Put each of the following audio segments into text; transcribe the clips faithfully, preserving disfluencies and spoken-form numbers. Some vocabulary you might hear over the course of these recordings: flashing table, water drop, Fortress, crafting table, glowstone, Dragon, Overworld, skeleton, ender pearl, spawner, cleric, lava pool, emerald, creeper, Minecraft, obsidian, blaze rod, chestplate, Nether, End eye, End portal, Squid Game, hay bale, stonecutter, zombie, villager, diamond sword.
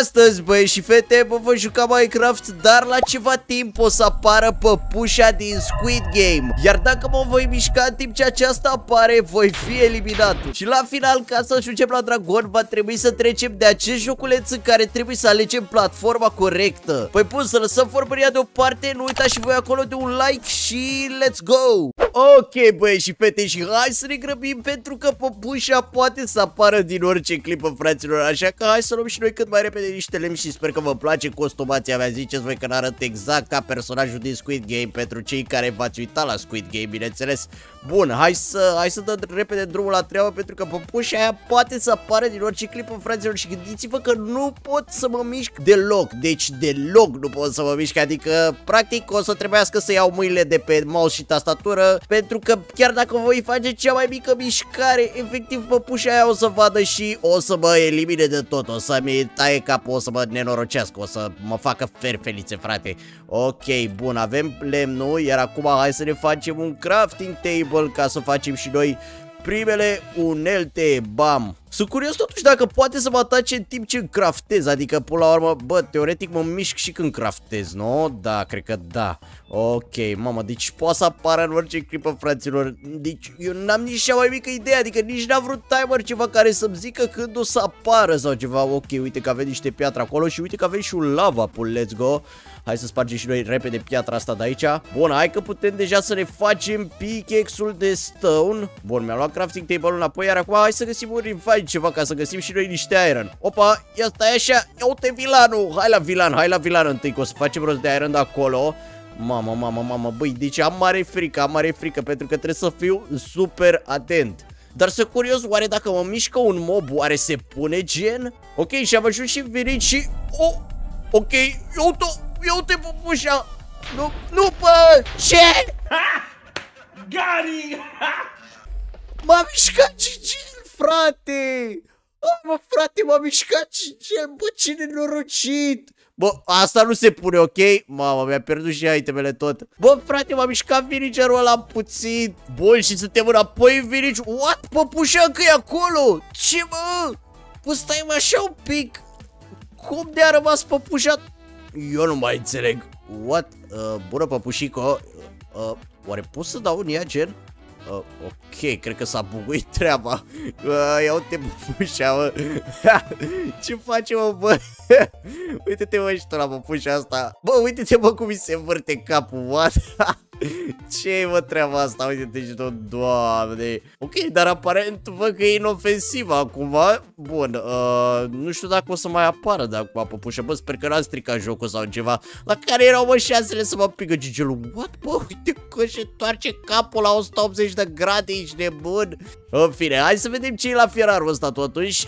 Astăzi, băieți și fete, vă voi juca Minecraft, dar la ceva timp o să apară păpușa din Squid Game. Iar dacă mă voi mișca în timp ce aceasta apare, voi fi eliminat. Și la final, ca să ajungem la Dragon, va trebui să trecem de acest joculeț în care trebuie să alegem platforma corectă. Păi bun, să lăsăm vorbăria deoparte, nu uitați și voi acolo de un like și let's go! Ok, băieți și fete, și hai să ne grăbim pentru că păpușa poate să apară din orice clipă, fraților. Așa că hai să luăm și noi cât mai repede de niște lemn și sper că vă place costumația mea. Ziceți voi că n-arăt exact ca personajul din Squid Game, pentru cei care v-ați uitat la Squid Game, bineînțeles. Bun, hai să, hai să dăm repede drumul la treabă, pentru că păpușa aia poate să apară din orice clipă, fraților. Și gândiți-vă că nu pot să mă mișc deloc. Deci deloc nu pot să mă mișc. Adică, practic, o să trebuiască să iau mâinile de pe mouse și tastatură, pentru că chiar dacă voi face cea mai mică mișcare, efectiv păpușa aia o să vadă și o să mă elimine de tot. O să-mi taie capul, o să mă nenorocească, o să mă facă ferfelițe, frate. Ok, bun, avem lemnul, iar acum hai să ne facem un crafting table ca să facem și noi primele unelte, bam. Sunt curios totuși dacă poate să mă atace în timp ce craftez, adică până la urmă, bă, teoretic mă mișc și când craftez, nu? Da, cred că da. Ok, mamă, deci poate să apară în orice clipă, fraților. Deci eu n-am nici cea mai mică idee, adică nici n-am vrut timer ceva care să-mi zică când o să apară sau ceva. Ok, uite că avem niște piatră acolo și uite că avem și un lava pool, let's go. Hai să spargem și noi repede piatra asta de aici. Bun, hai că putem deja să ne facem pickaxe-ul de stone. Bun, mi-am luat crafting table-ul înapoi, iar acum hai să găsim un revive ceva ca să găsim și noi niște iron. Opa, ia stai așa, ia uite vilanul. Hai la vilan, hai la vilan întâi, că o să facem rost de iron de acolo. Mamă, mamă, mamă, băi, deci am mare frică, am mare frică, pentru că trebuie să fiu super atent. Dar sunt curios, oare dacă mă mișcă un mob, oare se pune gen? Ok, și am ajuns și venit și... Oh, ok, iau-te, iau-te, păpușa! Nu, nu, bă, ce? Gari! M-a mișcat Gigil, frate! Oh, mă, frate, m-a mișcat Gigil, bă, ce nenorocit! Bă, asta nu se pune, ok? Mama, mi-a pierdut și itemele tot. Bă, frate, m-a mișcat villagerul ăla puțin. Bun, și suntem înapoi în village. What? Păpușa încă e acolo? Ce, mă? Bă, stai-mă așa un pic. Cum de-a rămas păpușa? Eu nu mai înțeleg. What? Uh, bună, păpușico. Uh, uh, oare pot să dau în ea, gen? Uh, ok, cred că s-a buguit treaba. uh, Ia uite păpușa, mă. Ce face, mă, bă? Uite-te, mă, și tu la păpușa asta. Bă, uite-te, mă, cum mi se învârte capul, what? Ce-i, mă, treaba asta? Uite-te și tu, doamne. Ok, dar aparent văd că e inofensivă acum. Bun, uh, nu știu dacă o să mai apară de acum păpușa. Bă, sper că n-am stricat jocul sau ceva. La care erau, mă, șansele să mă pingă Gigelul? What, bă? Uite că se toarce capul la o sută optzeci de grade, ești nebun. În fine, hai să vedem ce e la fierarul ăsta totuși.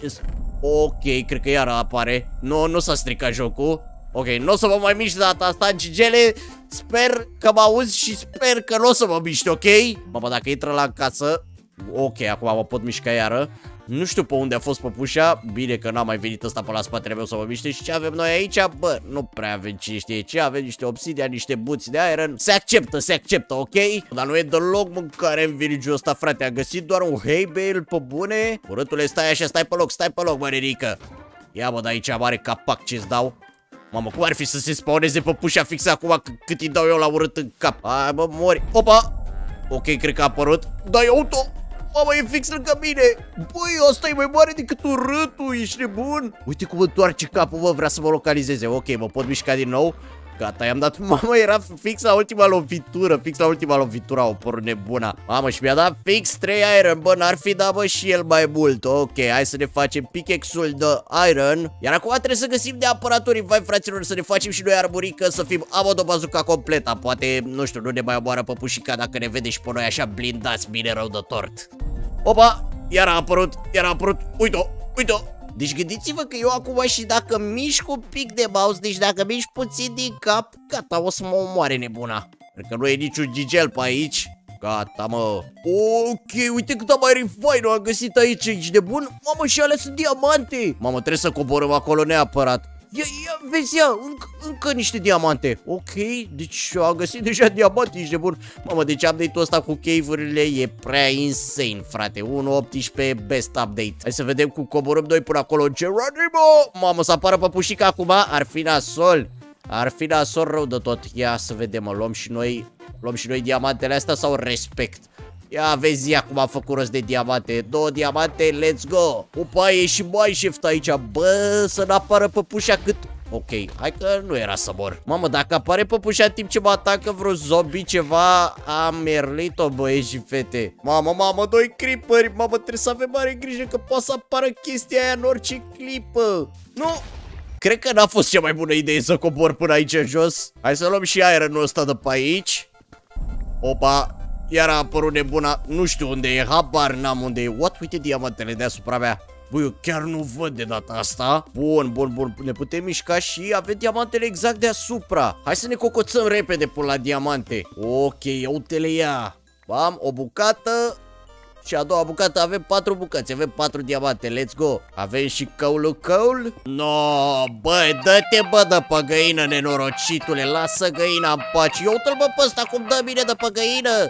Ok, cred că iară apare. Nu, nu s-a stricat jocul. Ok, nu o să mă mai mișc data asta, Gigele. Sper că mă auzi și sper că nu o să mă miști, ok? Mama, dacă intră la casă... Ok, acum mă pot mișca iară. Nu știu pe unde a fost păpușa. Bine că n-a mai venit ăsta pe la spatele meu să mă miște. Și ce avem noi aici? Bă, nu prea avem ce știe ce. Avem niște obsidian, niște buți de iron. Se acceptă, se acceptă, ok? Dar nu e deloc mâncare în village-ul ăsta, frate. A găsit doar un hay bale pe bune. Urâtule, stai așa, stai pe loc, stai pe loc, mă, Rirică. Ia, mă, de aici mare capac ce-ți dau. Mamă, cum ar fi să se spawneze păpușa fix acum cât îi dau eu la urât în cap? Hai, mă, mori. Opa! Ok, cred că a apărut. Da, iau-te-o! Mamă, e fix lângă mine! Băi, asta e mai mare decât urâtul, ești nebun! Uite cum întoarce capul, mă, vrea să mă localizeze. Ok, mă pot mișca din nou. Gata, i-am dat... Mamă, era fix la ultima lovitură, fix la ultima lovitură, o pornă nebuna. Mamă, și mi-a dat fix trei iron, bă, n-ar fi dat, bă, și el mai mult. Ok, hai să ne facem pickaxe-ul de iron. Iar acum trebuie să găsim de apăratorii, vai, fraților, să ne facem și noi arburică, să fim amodobazuca completa. Poate, nu știu, nu ne mai omoară păpușica dacă ne vede și pe noi așa blindați, bine rău de tort. Opa, iar a apărut, iar a apărut, uite-o, uite-o. Deci gândiți-vă că eu acum și dacă mișc un pic de mouse, deci dacă mișc puțin din cap, gata, o să mă omoare nebuna. Cred că nu e niciun gigel pe aici. Gata, mă. Ok, uite cât am mai refine-o, am găsit aici, ești nebun? Mamă, și alea sunt diamante. Mamă, trebuie să coborăm acolo neapărat. Ia, ia, vezi, ia, înc încă niște diamante. Ok, deci am găsit deja diamante, ești de bun. Mamă, deci update-ul ăsta cu cave-urile e prea insane, frate. unu optsprezece, best update. Hai să vedem cum coborâm noi până acolo. Geronimo! Mamă, să apară păpușica acum, ar fi nasol. Ar fi nasol rău de tot. Ia să vedem, mă, luăm și noi, luăm și noi diamantele astea sau respect? Ia vezi ia cum a făcut rost de diamante. Două diamante, let's go. Opa, e și mai șeft aici. Bă, să n-apară păpușa cât. Ok, hai că nu era să mor. Mamă, dacă apare păpușa în timp ce mă atacă vreo zombie ceva, am merlit-o, băieți și fete. Mamă, mamă, doi creeperi. Mamă, trebuie să avem mare grijă că poate să apară chestia aia în orice clipă. Nu! Cred că n-a fost cea mai bună idee să cobor până aici jos. Hai să luăm și iron-ul ăsta de pe aici. Opa. Iar a apărut nebuna, nu știu unde e, habar n-am unde e. What? Uite diamantele deasupra mea. Băi, eu chiar nu văd de data asta. Bun, bun, bun, ne putem mișca și avem diamantele exact deasupra. Hai să ne cocoțăm repede până la diamante. Ok, uite le ia. Bam, o bucată. Și a doua bucată, avem patru bucăți, avem patru diamante, let's go. Avem și căulul căul. No, băi, dă-te bă de pe găină, nenorocitule. Lasă găina în pace. Eu uite-l bă pe ăsta, cum dă mine de pe găină.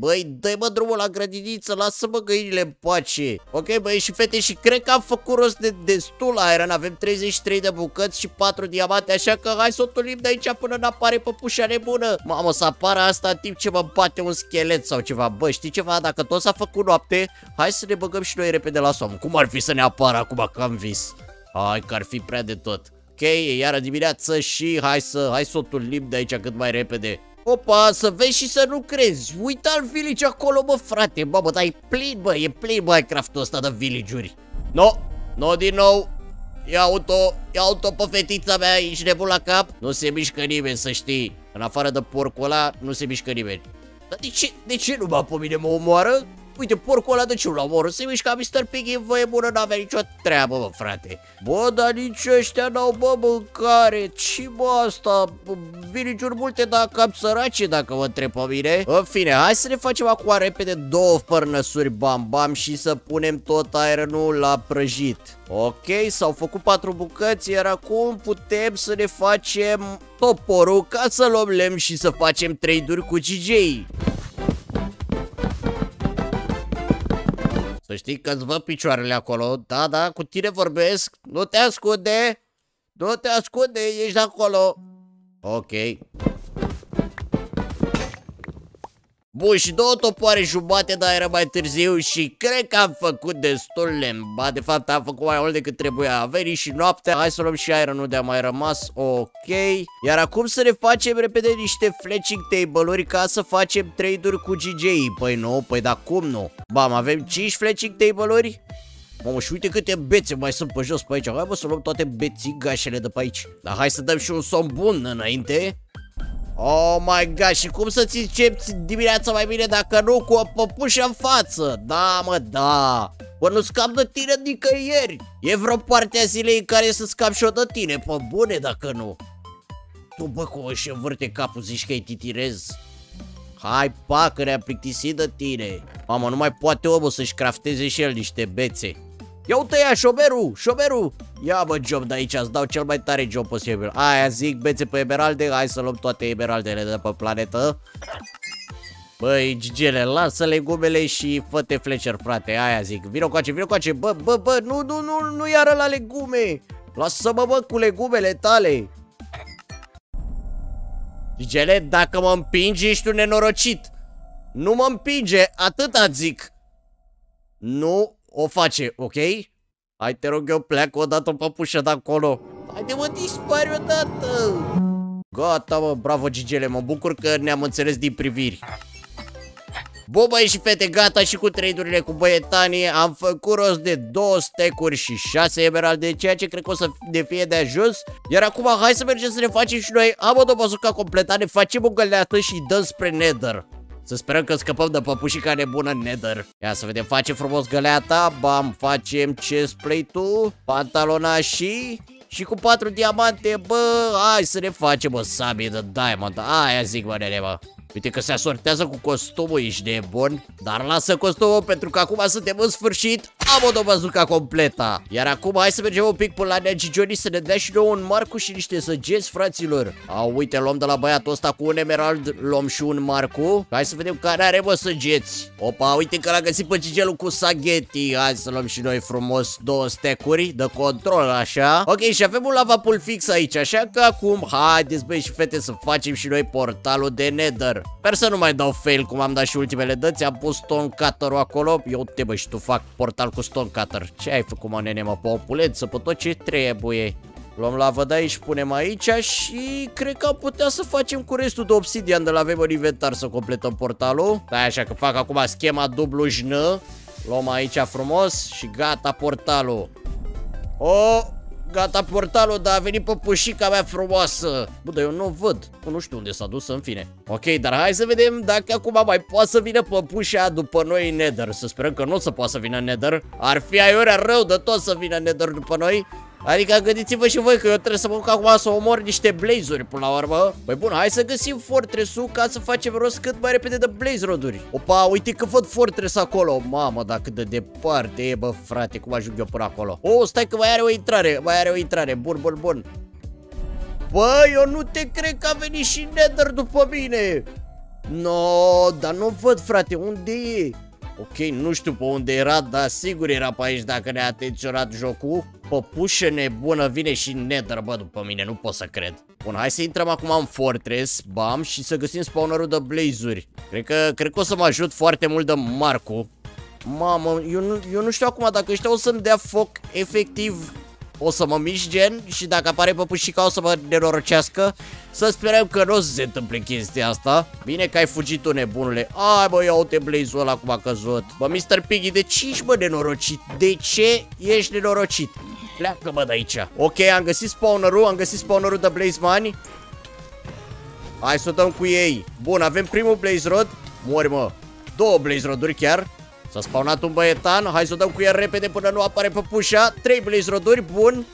Băi, dă-i mă drumul la grădiniță, lasă-mă găinile în pace. Ok, băi și fete, și cred că am făcut rost de destul iron. Avem treizeci și trei de bucăți și patru diamante, așa că hai să o tulim de aici până n-apare păpușa nebună. Mamă, să apară asta în timp ce mă bate un schelet sau ceva. Bă, știi ceva? Dacă tot s-a făcut noapte, hai să ne băgăm și noi repede la somn. Cum ar fi să ne apară acum că am vis? Hai că ar fi prea de tot. Ok, e iară dimineață și hai să, hai să o tulim de aici cât mai repede. Opa, să vezi și să nu crezi. Uita-l village acolo, bă, frate. Bă, bă, dar e plin, bă, e plin Minecraft-ul ăsta de village-uri. No, no, din nou. Ia auto, ia auto pe fetița mea, ești nebun la cap. Nu se mișcă nimeni, să știi. În afară de porcul ăla, nu se mișcă nimeni. Dar de ce, de ce nu mă pe mine mă omoară? Uite, porcul ăla de ce l-a omorât? Se mișca mister Piggy, vă e bună, n-avea nicio treabă, bă, frate. Bă, dar nici ăștia n-au, bă, mâncare. Ce bă, asta? Village-uri multe, dar cam sărace, dacă vă întreb pe mine. În fine, hai să ne facem acum repede două părnăsuri, bam, bam, și să punem tot iron-ul la prăjit. Ok, s-au făcut patru bucăți, iar acum putem să ne facem toporul ca să luăm lemn și să facem trade-uri cu G J. Să știi că-ți văd picioarele acolo, da, da, cu tine vorbesc, nu te ascunde, nu te ascunde, ești acolo. Ok. Bun, și două topoare jumate, dar era mai târziu și cred că am făcut destul lemn. Ba, de fapt am făcut mai mult decât trebuia, a venit și noaptea. Hai să luăm și iron-ul de-a mai rămas, ok. Iar acum să ne facem repede niște flashing table-uri ca să facem trade-uri cu G J-ii. Păi nu, păi da cum nu? Bam, avem cinci flashing table-uri. Mamă, și uite câte bețe mai sunt pe jos pe aici. Hai, bă, să luăm toate bețigașele de pe aici. Dar hai să dăm și un somn bun înainte. Oh my god, și cum să-ți începi dimineața mai bine dacă nu cu o păpușă în față? Da, mă, da. Bă, nu scap de tine nicăieri. E vreo parte a zilei în care să scap și-o de tine, pe bune dacă nu. Tu, bă, cum își învârte capul, zici că-i titirez. Hai, pa, că ne-am plictisit de tine. Mamă, nu mai poate omul să-și crafteze și el niște bețe. Ia uite ia, șoberul, șoberul. Ia mă job de aici, îți dau cel mai tare job posibil. Aia zic, bețe pe emeralde, hai să luăm toate emeraldele de pe planetă. Băi, gigele, lasă legumele și fă-te Fletcher, frate, aia zic. Vino coace, vino coace, bă, bă, bă, nu, nu, nu, nu iară la legume. Lasă-mă, bă, cu legumele tale. Gigele, dacă mă împingi, ești un nenorocit. Nu mă împinge, atâta zic. Nu o face, ok? Hai, te rog eu, pleacă odată, păpușă, de acolo. Haide, mă, dispari odată. Gata, mă, bravo, gigele, mă bucur că ne-am înțeles din priviri. Bun, băieți și fete, gata și cu trade-urile cu băietanii. Am făcut rost de două stack-uri și șase emeralde, ceea ce cred că o să ne fie de ajuns. Iar acum, hai să mergem să ne facem și noi amodobăzuca completa, ne facem o găleată și dăm spre Nether. Să sperăm că scăpăm de păpușica nebună în Nether. Ia să vedem, facem frumos găleata, bam, facem chestplate-ul, pantalona și... Și cu patru diamante, bă, hai să ne facem o sabie de diamond, aia zic, mă, nene, mă. Uite că se asortează cu costumul, ești nebun. Dar lasă costumul, pentru că acum suntem în sfârșit Am o dobazuca completă. Iar acum hai să mergem un pic până la Nea Gigioni să ne dea și nouă un marcu și niște săgeți, fraților. A, uite, luăm de la băiatul ăsta cu un emerald, luăm și un marcu. Hai să vedem care are, mă, săgeți. Opa, uite că l-a găsit pe Gigelul cu sagheti. Hai să luăm și noi frumos două stecuri de control, așa. Ok, și avem un lava pool fix aici, așa că acum haideți, băi și fete, să facem și noi portalul de Nether. Sper să nu mai dau fail cum am dat și ultimele dăți. Am pus stonecutter-ul acolo. Eu te, bă, și tu fac portal cu stonecutter. Ce ai făcut, mă, nene, mă, populeță, pe tot ce trebuie. Luăm lava de aici, punem aici și cred că am putea să facem cu restul de obsidian de la avem în inventar să completăm portalul. Da, așa că fac acum schema dublu jn. Luăm aici frumos și gata portalul. O, gata portalul, dar a venit păpușica mea frumoasă. Bă, dar eu nu văd, nu știu unde s-a dus, în fine. Ok, dar hai să vedem dacă acum mai poate să vină păpușa după noi în Nether. Să sperăm că nu o să poată să vină în Nether. Ar fi aiurea rău de tot să vină în Nether după noi. Adică gândiți-vă și voi că eu trebuie să mă duc acum să omor niște blaze-uri până la urmă. Păi bun, hai să găsim Fortress-ul ca să facem rost cât mai repede de blaze roduri. Opa, uite că văd Fortress acolo. Mamă, dar cât de departe e, bă, frate, cum ajung eu până acolo. O, stai că mai are o intrare, mai are o intrare, bun, bun, bun. Bă, eu nu te cred că a venit și Nether după mine. No, dar nu văd, frate, unde e? Ok, nu știu pe unde era, dar sigur era pe aici dacă ne-a atenționat jocul. Păpușă nebună vine și Nether, bă, după mine, nu pot să cred. Bun, hai să intrăm acum în Fortress, bam, și să găsim spawnerul de blaze-uri. Cred că, cred că o să mă ajut foarte mult de marcu. Mamă, eu nu, eu nu știu acum dacă ăștia o să-mi dea foc, efectiv o să mă mișc, gen, și dacă apare păpușica o să mă nenorocească. Să sperăm că nu o să se întâmple chestia asta. Bine că ai fugit tu, nebunule. Ai, bă, ia uite blaze-ul ăla cum a căzut. Bă, mister Piggy, de ce ești, bă, nenorocit? De ce ești nenorocit? Pleacă, bă, de aici. Ok, am găsit spawner-ul, am găsit spawner-ul de blaze mani. Hai să o dăm cu ei. Bun, avem primul blaze rod. Mori, mă. Două blaze roduri chiar. S-a spawnat un băietan, hai să o dăm cu el repede până nu apare păpușa. Trei blaze roduri, bun.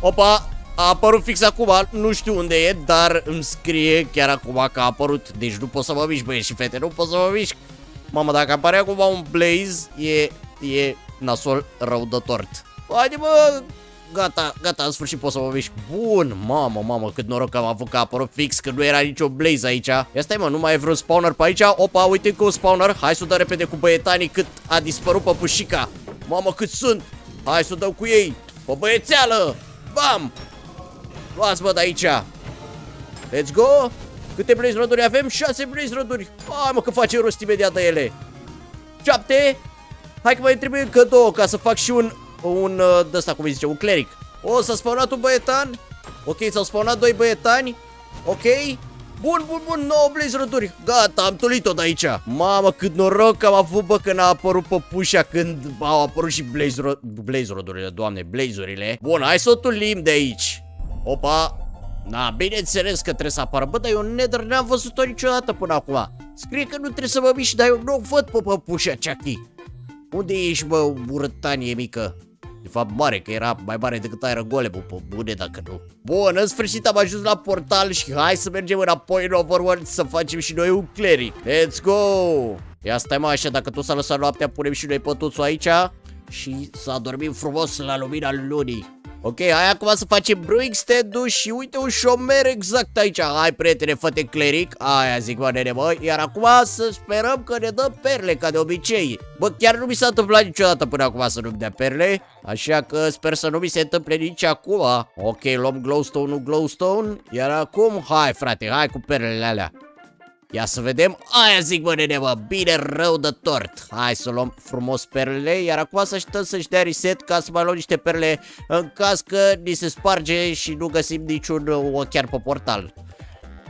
Opa, a apărut fix acum, nu știu unde e, dar îmi scrie chiar acum că a apărut. Deci nu pot să mă mișc, băieți și fete, nu pot să mă mișc. Mamă, dacă apare acum un blaze, e, e nasol rău de tort. Haide, mă, gata, gata, în sfârșit pot să mă mișc. Bun, mamă, mamă, cât noroc că am avut că a apărut fix, că nu era nicio blaze aici. Ia stai, mă, nu mai e vreun spawner pe aici. Opa, uite că un spawner, hai să o dăm repede cu băietanii cât a dispărut păpușica. Mamă, cât sunt, hai să o dăm cu ei, pe băiețeală, bam. Luați, bă, de aici. Let's go. Câte blaze roduri avem? șase blaze roduri. Hai, mă, că facem rost imediat de ele. Șapte. Hai că mai trebuie încă două ca să fac și un, un de ăsta, cum îi zice, un cleric. O, s-a spawnat un băietan. Ok, s-au spawnat doi băietani. Ok. Bun, bun, bun, nouă blaze roduri. Gata, am tulit-o de aici. Mamă, cât noroc că am avut, bă, când a apărut păpușa, când au apărut și blaze, ro blaze rodurile, doamne, blaze-urile. Bun, hai să o tulim de aici. Opa, na, bineînțeles că trebuie să apară. Bă, dar eu Nether n-am văzut-o niciodată până acum. Scrie că nu trebuie să mă mișc, dar eu nu văd pe păpușa Chucky. Unde ești, bă, urătanie mică? De fapt mare, că era mai mare decât aer gole, bă, pe bune dacă nu. Bun, în sfârșit am ajuns la portal și hai să mergem înapoi în Overworld să facem și noi un cleric. Let's go! Ia stai, mă, așa, dacă tot s-a lăsat noaptea, punem și noi pătuțul aici și să adormim frumos la lumina lunii. Ok, hai acum să facem brewing stand-ul și uite un șomer exact aici. Hai, prietene, fă-te cleric. Aia zic, mă, nene, mă. Iar acum să sperăm că ne dă perle, ca de obicei. Bă, chiar nu mi s-a întâmplat niciodată până acum să nu-mi dea perle. Așa că sper să nu mi se întâmple nici acum. Ok, luăm glowstone-ul, glowstone. Iar acum, hai, frate, hai cu perlele alea. Ia să vedem. Aia zic, mă, nene, mă. Bine rău de tort. Hai să luăm frumos perlele. Iar acum să așteptăm să-și dea reset ca să mai luăm niște perle în caz că ni se sparge și nu găsim niciun ochiar pe portal.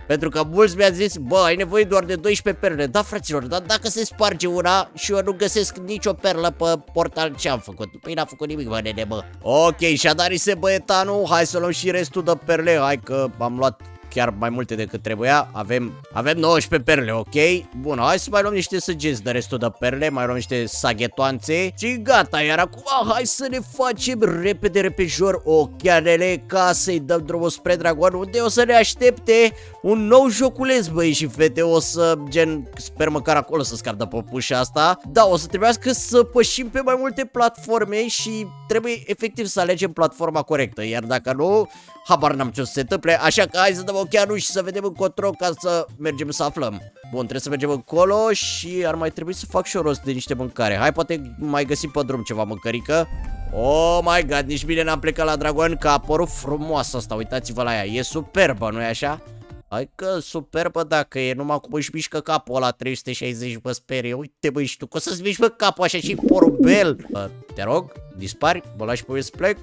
Pentru că mulți mi-a zis, bă, ai nevoie doar de doisprezece perle. Da, fraților, dar dacă se sparge una și eu nu găsesc nicio perlă pe portal, ce-am făcut? Păi n-am făcut nimic, mă, nene, mă. Ok, și-a dat reset băietanul. Hai să luăm și restul de perle. Hai că am luat chiar mai multe decât trebuia. Avem, avem nouăsprezece perle, ok? Bun, hai să mai luăm niște săgeți de restul de perle, mai luăm niște saghetoanțe și gata, iar acum hai să ne facem repede, repejor ochianele ca să-i dăm drumul spre Dragon, unde o să ne aștepte un nou joculeț, băi și fete, o să, gen, sper măcar acolo să scap de popușa asta. Da, o să trebuiască să pășim pe mai multe platforme și trebuie efectiv să alegem platforma corectă, iar dacă nu, habar n-am ce o să se întâmple, așa că hai să dăm ochianul și să vedem încotro ca să mergem să aflăm. Bun, trebuie să mergem încolo și ar mai trebui să fac și o rost de niște mâncare. Hai, poate mai găsim pe drum ceva mâncărică. Oh my god, nici bine n-am plecat la Dragon că a apărut frumoasă asta, uitați-vă la ea, e superbă, nu-i așa? Hai că superbă dacă e, numai cum își mișcă capul ăla trei sute șaizeci, bă, sperie, uite băi și tu, că o să-ți mișcă capul așa și porumbel. Bă, te rog, dispari, mă lași pe mine să plec?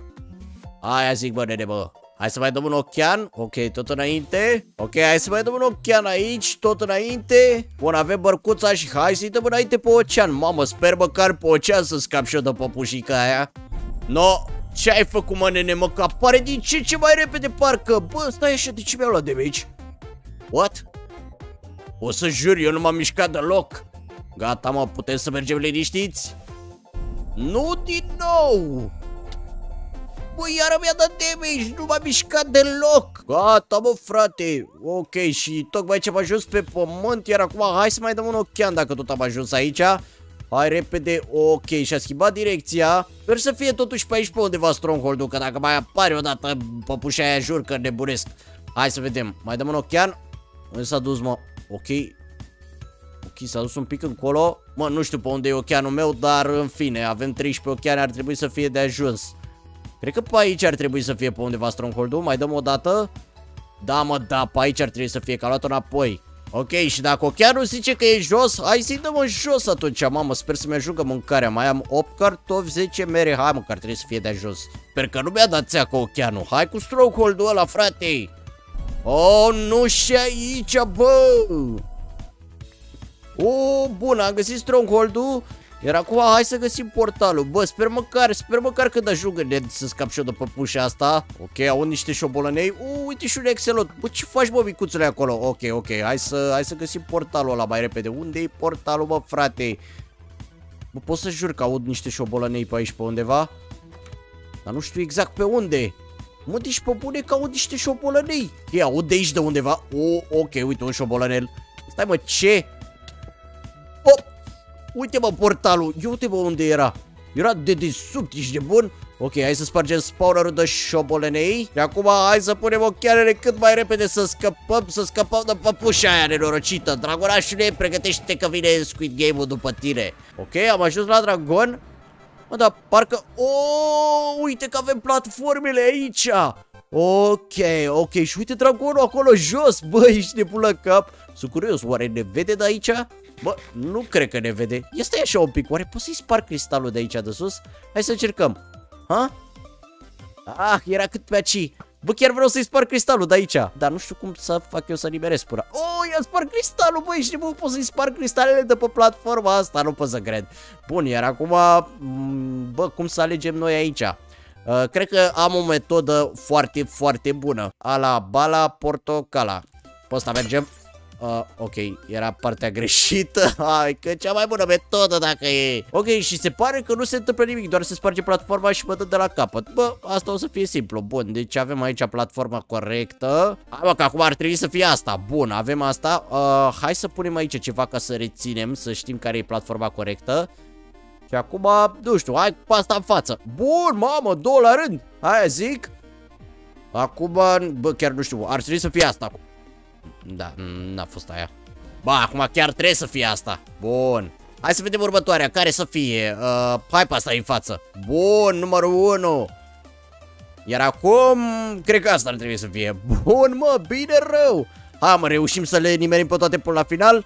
Aia zic, bă, nene, bă. Hai să mai dăm un ochian, ok, tot înainte. Ok, hai să mai dăm un ochian aici, tot înainte. Bun, avem bărcuța și hai să-i dăm înainte pe ocean. Mamă, sper măcar pe ocean să scap și eu de păpușica aia. No, ce ai făcut, mă, nene, mă, că apare din ce ce mai repede parcă. Bă, stai așa, de ce mi-a luat de aici? What? O să jur, eu nu m-am mișcat deloc. Gata, mă, putem să mergem liniștiți? Nu din nou! Băi, iară mi-a dat damage, nu m-a mișcat deloc. Gata, mă, frate. Ok, și tocmai ce am ajuns pe pământ, iar acum hai să mai dăm un ochian dacă tot am ajuns aici. Hai repede, ok, și-a schimbat direcția. Sper să fie totuși pe aici pe undeva stronghold-ul, că dacă mai apare odată păpușa aia, jur că nebunesc. Hai să vedem, mai dăm un ochian. Unde s-a dus, mă? Ok. Ok, s-a dus un pic încolo. Mă, nu știu pe unde e ochianul meu, dar în fine, avem treisprezece ochiane, ar trebui să fie de ajuns. Cred că pe aici ar trebui să fie pe undeva stronghold-ul. Mai dăm o dată. Da, mă, da, pe aici ar trebui să fie, că a luat-o înapoi. Ok, și dacă ochianul zice că e jos, hai să-i dăm în jos atunci, mamă, sper să-mi ajungă mâncarea. Mai am opt cartofi, zece mere, hai, mă, că ar trebui să fie de jos. Sper că nu mi-a dat țeacă ochianul. Hai cu stronghold-ul ăla, frate. Oh, nu și aici, bă. Oh, bun, am găsit stronghold-ul. Iar acum hai să găsim portalul. Bă, sper măcar, sper măcar când ajungă să scap și eu de păpușa asta. Ok, au niște șobolănei. Uuu, uite și un excelot. Bă, ce faci, bă, micuțule, acolo? Ok, ok, hai să, hai să găsim portalul ăla mai repede. Unde e portalul, bă, frate? Bă, pot să jur că aud niște șobolănei pe aici, pe undeva. Dar nu știu exact pe unde. Mă, deci, pe bune că aud niște șobolănei. Ia, aud de aici de undeva. Uuu, ok, uite, un șobolănel. Stai, mă, ce? Op! Uite, mă, portalul, eu uite, mă, unde era. Era de desubt, ești de bun. Ok, hai să spargem spawnerul de șobolenei. Și acum hai să punem ochianele cât mai repede să scăpăm, să scăpăm de păpușa aia nenorocită. Dragonașule, pregătește-te că vine Squid Game-ul după tine. Ok, am ajuns la Dragon. Mă, dar parcă... Oooo, uite că avem platformele aici. Ok, ok, și uite Dragonul acolo jos. Bă, ești nebun la cap. Sunt curios, oare ne vede de aici? Bă, nu cred că ne vede. Ia stai așa un pic, oare pot să-i spar cristalul de aici de sus? Hai să încercăm. Ha? Ah, era cât pe aici. Bă, chiar vreau să-i spar cristalul de aici. Dar nu știu cum să fac eu să liberez pura. Oh, i-a spart cristalul, băi, și nu pot să-i spar cristalele de pe platforma asta. Nu pot să cred. Bun, iar acum, bă, cum să alegem noi aici? Uh, cred că am o metodă foarte, foarte bună. Ala, bala, portocala. Pe ăsta mergem. Uh, ok, era partea greșită. Hai că cea mai bună metodă dacă e. Ok, și se pare că nu se întâmplă nimic. Doar se sparge platforma și mă dă de la capăt. Bă, asta o să fie simplu. Bun, deci avem aici platforma corectă. Hai, mă, că acum ar trebui să fie asta. Bun, avem asta. uh, Hai să punem aici ceva ca să reținem, să știm care e platforma corectă. Și acum, nu știu, hai cu asta în față. Bun, mamă, două la rând. Hai, zic. Acum, bă, chiar nu știu. Ar trebui să fie asta. Da, n-a fost aia. Ba, acum chiar trebuie să fie asta. Bun. Hai să vedem următoarea. Care să fie? Uh, hai pe asta în față. Bun, numărul unu. Iar acum, cred că asta ar trebui să fie. Bun, mă, bine rău. Hai, mă, reușim să le nimerim pe toate până la final.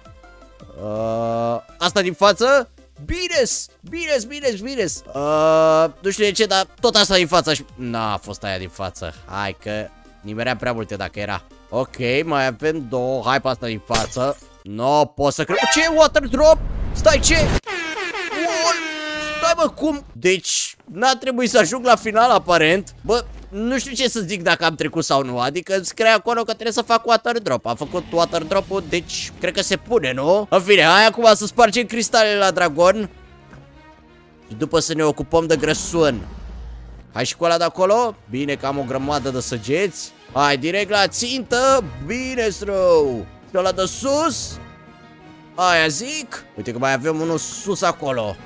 Uh, asta din față. Bines, bines, bines, bines. Uh, nu știu de ce, dar tot asta din față. N-a fost aia din față. Hai că nimeream prea multe dacă era. Ok, mai avem două. Hai pe asta din față. No, pot să cred. Ce? Water drop? Stai, ce? Uol! Stai, mă, cum? Deci, N-a trebuit să ajung la final, aparent. Bă, nu știu ce să zic dacă am trecut sau nu. Adică îmi scrie acolo că trebuie să fac water drop. Am făcut water drop-ul, deci cred că se pune, nu? În fine, hai acum să spargem cristalele la Dragon și după să ne ocupăm de grăsun. Hai și cu ăla de acolo. Bine că am o grămadă de săgeți. Hai, direct la țintă. Bine, strău. Și ăla de sus. Aia zic. Uite că mai avem unul sus acolo.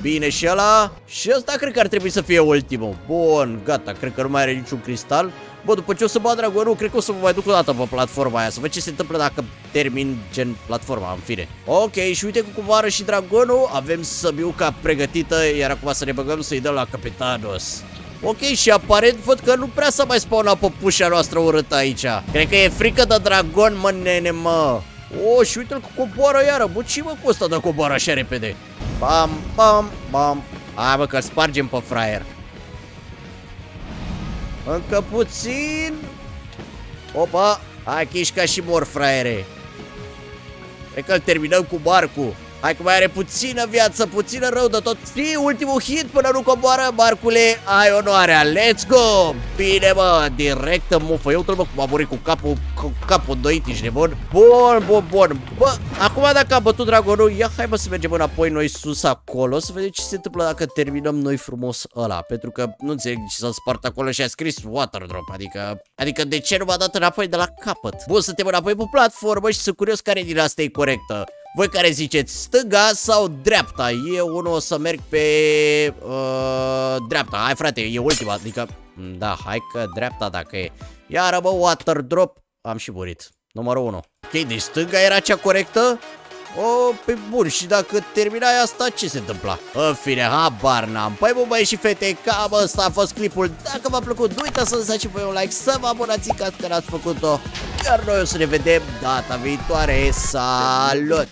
Bine și ăla. Și ăsta cred că ar trebui să fie ultimul. Bun, gata, cred că nu mai are niciun cristal. Bă, după ce o să bat Dragonul, cred că o să mă mai duc o dată pe platforma aia, să văd ce se întâmplă dacă termin gen platforma, în fine. Ok, și uite cum coboară și Dragonul. Avem săbiuca pregătită, iar acum să ne băgăm să-i dăm la Capitanos. Ok, și aparent văd că nu prea s-a mai spawnat popușa noastră urâtă aici. Cred că e frică de Dragon, mă, nene, mă. O, și uite-l că coboară iară. Bă, ce mă costă de coboară așa repede? Bam, bam, bam. Hai, bă, că-l spargem pe fraier. Încă puțin. Opa, hai chișca și mor, fraiere. Cred că-l terminăm cu barcul. Hai că mai are puțină viață, puțină rău de tot. Și ultimul hit până nu coboară, barcule, ai onoarea, let's go. Bine, mă, direct în mufă. Eu trebuie cum a murit cu capul, cu capul doit, ești nebun. Bun, bun, bun. Bă, acum dacă am bătut Dragonul, ia hai, mă, să mergem înapoi noi sus acolo, să vedem ce se întâmplă dacă terminăm noi frumos ăla. Pentru că nu înțeleg ce s-a spart acolo și a scris water drop, adică, adică de ce nu m-a dat înapoi de la capăt? Bun, suntem înapoi pe platformă și sunt curios care din asta e corectă. Voi care ziceți, stânga sau dreapta? Eu unul o să merg pe uh, dreapta. Hai, frate, e ultima, adică, da, hai că dreapta dacă e. Iară, bă, water drop, am și murit, numărul unu. Ok, deci stânga era cea corectă? O, pe bun, și dacă terminai asta, ce se întâmpla? În fine, habar n-am. Păi, bă, băieți și fete, cam ăsta a fost clipul. Dacă v-a plăcut, nu uitați să lăsați și voi un like, să vă abonați ca că n-ați făcut-o. Iar noi o să ne vedem data viitoare. Salut!